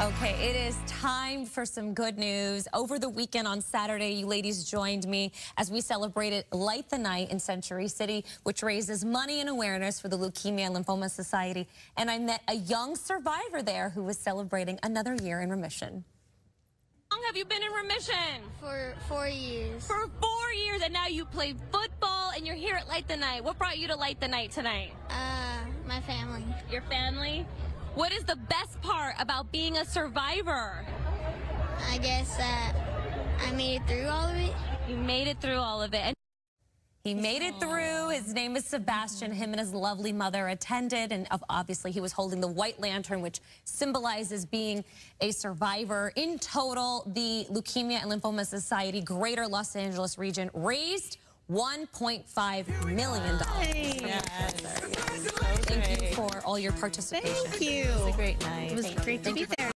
Okay, it is time for some good news. Over the weekend on Saturday, you ladies joined me as we celebrated Light the Night in Century City, which raises money and awareness for the Leukemia and Lymphoma Society. And I met a young survivor there who was celebrating another year in remission. How long have you been in remission? For 4 years. For 4 years, and now you play football and you're here at Light the Night. What brought you to Light the Night tonight? My family. Your family? What is the best part about being a survivor? I guess that I made it through all of it. You made it through all of it. He made it through. His name is Sebastian. Him and his lovely mother attended, and obviously he was holding the white lantern, which symbolizes being a survivor. In total, the Leukemia and Lymphoma Society Greater Los Angeles region raised $1.5 million. Yes. Thank you for all your participation. Thank you. It was a great night. It was great to be there.